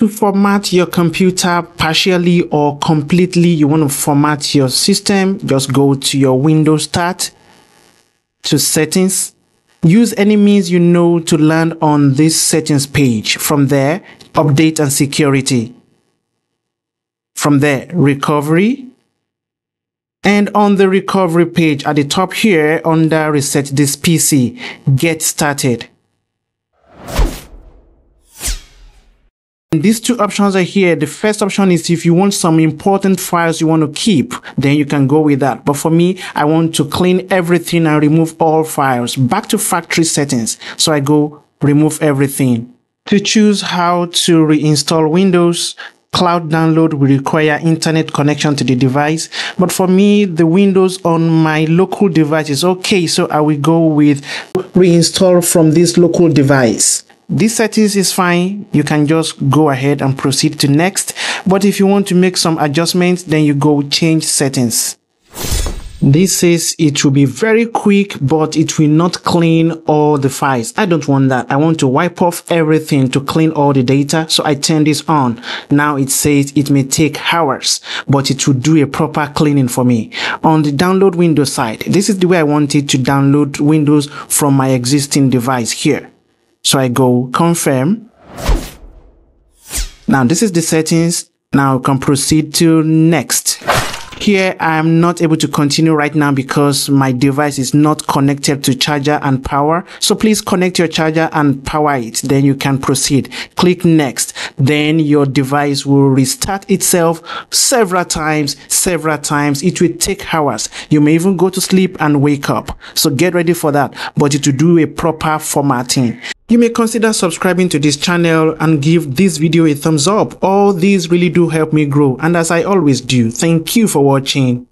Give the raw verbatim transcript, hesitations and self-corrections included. to format your computer partially or completely, you want to format your system, just go to your Windows Start, to Settings. Use any means you know to land on this Settings page. From there, Update and Security. From there, Recovery. And on the recovery page at the top here, under Reset This P C, Get Started. And these two options are here. The first option is if you want some important files you want to keep, then you can go with that. But for me, I want to clean everything and remove all files. Back to factory settings. So I go remove everything. To choose how to reinstall Windows, cloud download will require internet connection to the device. But for me, the Windows on my local device is okay. So I will go with reinstall from this local device. This settings is fine. You can just go ahead and proceed to next. But if you want to make some adjustments, then you go change settings. This says it will be very quick, but it will not clean all the files. I don't want that. I want to wipe off everything to clean all the data. So I turn this on. Now it says it may take hours, but it will do a proper cleaning for me. On the download Windows side, this is the way I wanted to download Windows from my existing device here. So I go confirm. Now this is the settings. Now I can proceed to next. Here I am not able to continue right now because my device is not connected to charger and power. So please connect your charger and power it. Then you can proceed. Click next. Then your device will restart itself several times, several times. It will take hours. You may even go to sleep and wake up. So get ready for that. But it will do a proper formatting. You may consider subscribing to this channel and give this video a thumbs up. All these really do help me grow, and as I always do, thank you for watching.